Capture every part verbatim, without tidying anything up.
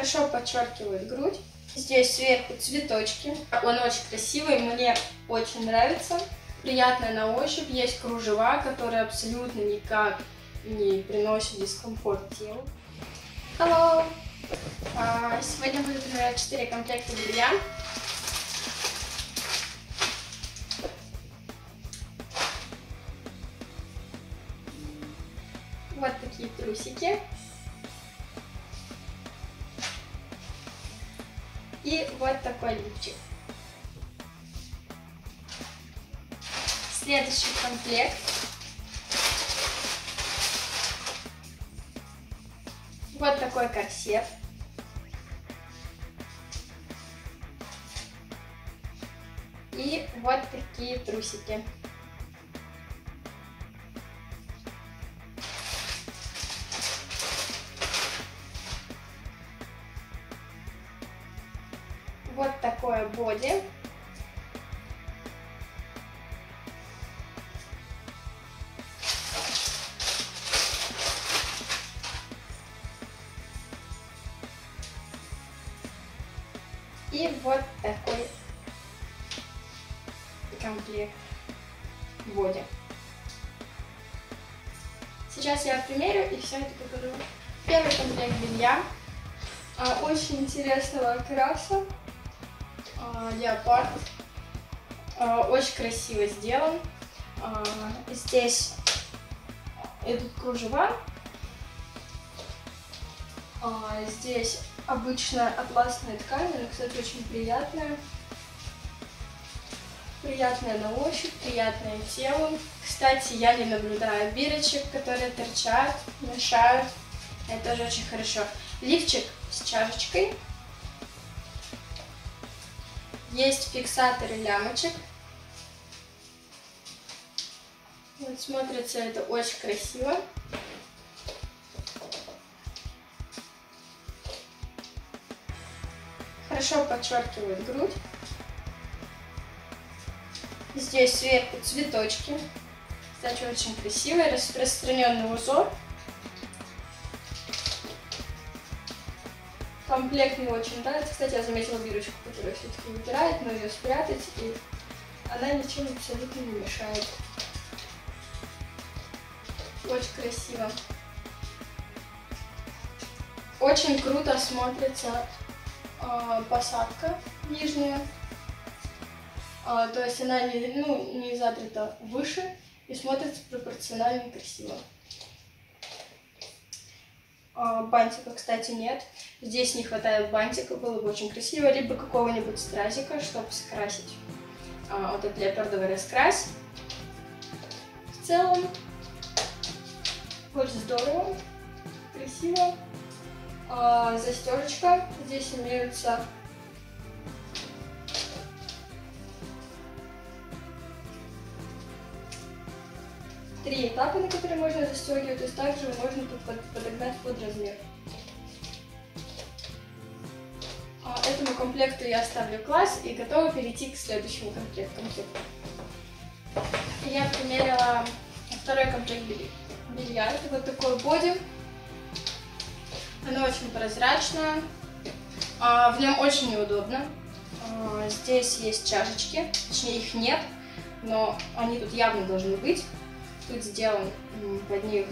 хорошо подчеркивает грудь. Здесь сверху цветочки. Он очень красивый, мне очень нравится. Приятная на ощупь, есть кружева, которые абсолютно никак не приносят дискомфорт телу. Hello! Сегодня буду примерять четыре комплекта белья. Вот такие трусики. И вот такой лифчик. Следующий комплект. Вот такой корсет. И вот такие трусики. Вот такое боди. И вот такой комплект боди. Сейчас я примерю и все это покажу. Первый комплект белья. Очень интересного окраса. Леопард. Очень красиво сделан. Здесь идут кружева. Здесь обычная атласная ткань, она, кстати, очень приятная. Приятная на ощупь, приятная телу. Кстати, я не наблюдаю бирочек, которые торчат, мешают. Это тоже очень хорошо. Лифчик с чашечкой. Есть фиксаторы лямочек. Вот смотрится это очень красиво. Хорошо подчеркивает грудь. Здесь сверху цветочки. Кстати, очень красивый, распространенный узор. Комплект мне очень нравится. Кстати, я заметила бирочку, которая все-таки вытирает, но ее спрятать, и она ничем абсолютно не мешает. Очень красиво. Очень круто смотрится э, посадка нижняя. Э, то есть она не, ну, не задрита выше и смотрится пропорционально красиво. Бантика, кстати, нет. Здесь не хватает бантика, было бы очень красиво. Либо какого-нибудь стразика, чтобы скрасить а, вот этот леопардовый раскрас. В целом, очень здорово, красиво. А, застежечка. Здесь имеются три этапа, на которые можно застегивать, то есть также можно подогнать под размер. Этому комплекту я ставлю класс и готова перейти к следующему комплекту. Я примерила второй комплект белья. Это вот такой боди. Оно очень прозрачное, в нем очень неудобно. Здесь есть чашечки, точнее их нет, но они тут явно должны быть. Тут сделан под них,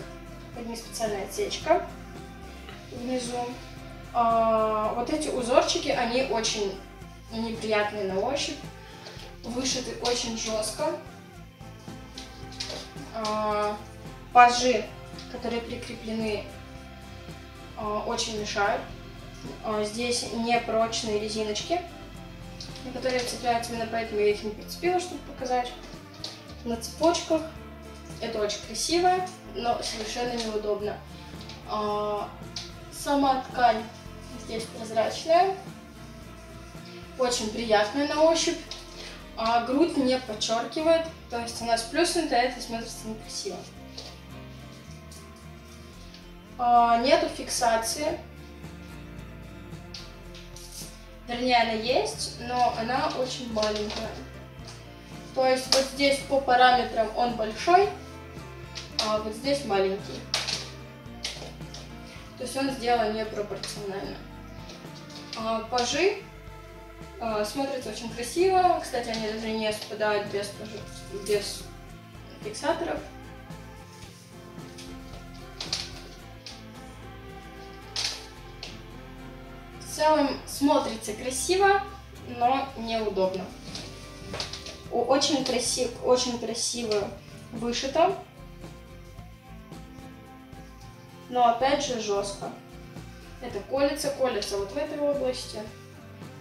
под них специальная отсечка внизу. А, вот эти узорчики, они очень неприятные на ощупь, вышиты очень жестко. А, пажи, которые прикреплены, а, очень мешают. А, здесь непрочные резиночки, которые цепляются, именно поэтому я их не прицепила, чтобы показать. На цепочках. Это очень красиво, но совершенно неудобно. А, сама ткань здесь прозрачная, очень приятная на ощупь. А грудь не подчеркивает, то есть она сплюснутая, это смотрится некрасиво. А, нету фиксации. Вернее, она есть, но она очень маленькая. То есть вот здесь по параметрам он большой, а вот здесь маленький. То есть он сделан непропорционально. Пажи смотрятся очень красиво. Кстати, они даже не спадают без, без фиксаторов. В целом смотрится красиво, но неудобно. Очень красиво, очень красиво вышито, но опять же жестко. Это колется, колется вот в этой области,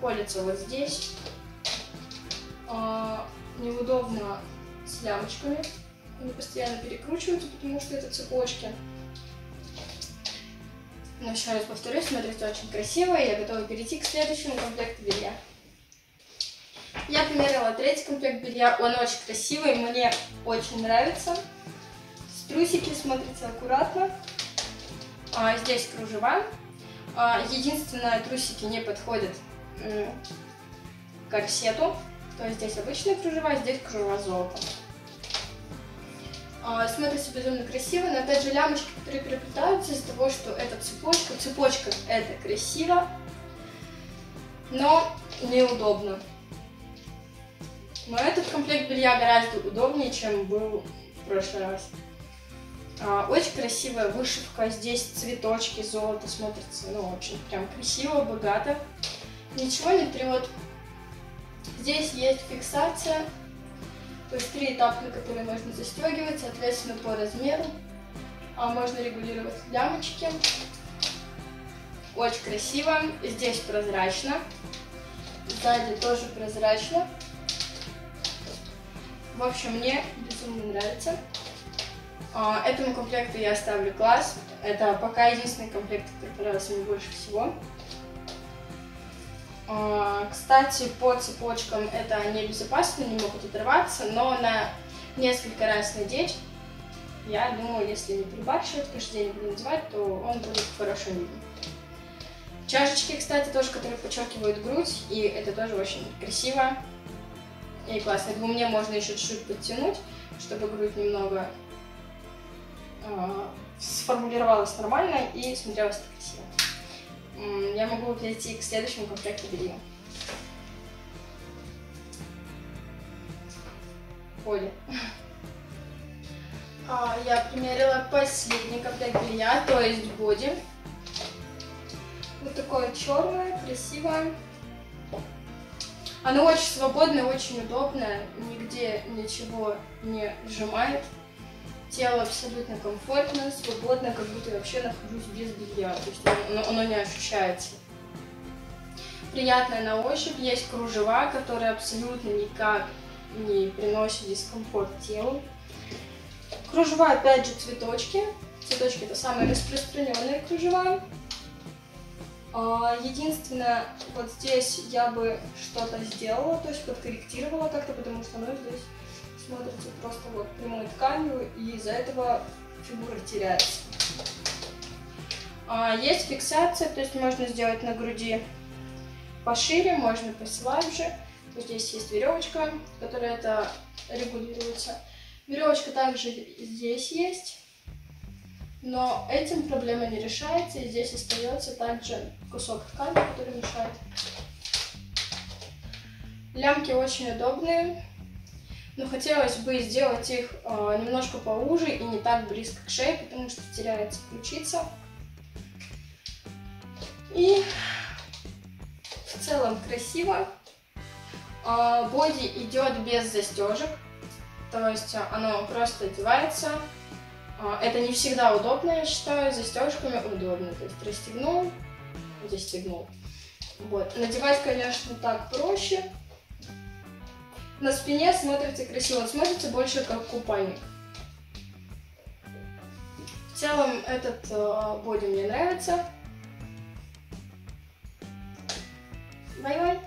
колется вот здесь. А, неудобно с лямочками, они постоянно перекручиваются, потому что это цепочки. Но еще раз повторюсь, смотрится очень красиво, и я готова перейти к следующему комплекту белья. Я примерила третий комплект белья, он очень красивый, мне очень нравится. Трусики смотрятся аккуратно, а, здесь кружева. Единственное, трусики не подходят к корсету, то есть здесь обычные кружева, а здесь кружева золотом. Смотрится безумно красиво, но опять же лямочки переплетаются из-за того, что это цепочка. Цепочка это красиво, но неудобно. Но этот комплект белья гораздо удобнее, чем был в прошлый раз. Очень красивая вышивка, здесь цветочки, золото смотрится, ну, очень прям красиво, богато, ничего не трет. Здесь есть фиксация, то есть три этапа, на которые можно застегивать, соответственно, по размеру, а можно регулировать лямочки. Очень красиво, здесь прозрачно, сзади тоже прозрачно. В общем, мне безумно нравится. Этому комплекту я ставлю класс. Это пока единственный комплект, который понравился мне больше всего. Кстати, по цепочкам это небезопасно, не могут оторваться, но на несколько раз надеть, я думаю, если не прибарщивать, каждый день буду надевать, то он будет хорошо виден. Чашечки, кстати, тоже, которые подчеркивают грудь, и это тоже очень красиво и классно. По мне можно еще чуть-чуть подтянуть, чтобы грудь немного сформулировалась нормально и смотрелась красиво. Я могу перейти к следующему комплекту белья. Поле. Я примерила последний комплект белья, то есть боди. Вот такое черное, красивое. Оно очень свободное, очень удобное, нигде ничего не сжимает. Тело абсолютно комфортно, свободно, как будто я вообще нахожусь без белья, то есть оно, оно не ощущается. Приятное на ощупь, есть кружева, которые абсолютно никак не приносят дискомфорт телу. Кружева опять же цветочки, цветочки это самые распространенные кружева. Единственное, вот здесь я бы что-то сделала, то есть подкорректировала как-то, потому что оно здесь смотрится просто вот прямой тканью, и из-за этого фигура теряется. А есть фиксация, то есть можно сделать на груди пошире, можно послабже. Вот здесь есть веревочка, которая это регулируется. Веревочка также здесь есть, но этим проблема не решается, и здесь остается также кусок ткани, который мешает. Лямки очень удобные. Но хотелось бы сделать их э, немножко поуже и не так близко к шее, потому что теряется ключица. И в целом красиво. Э, боди идет без застежек, то есть оно просто одевается. Э, это не всегда удобно, я считаю, с застежками удобно. То есть расстегнул, застегнул. Вот. Надевать, конечно, так проще. На спине смотрится красиво, он смотрится больше как купальник. В целом этот э, боди мне нравится. Бай-бай!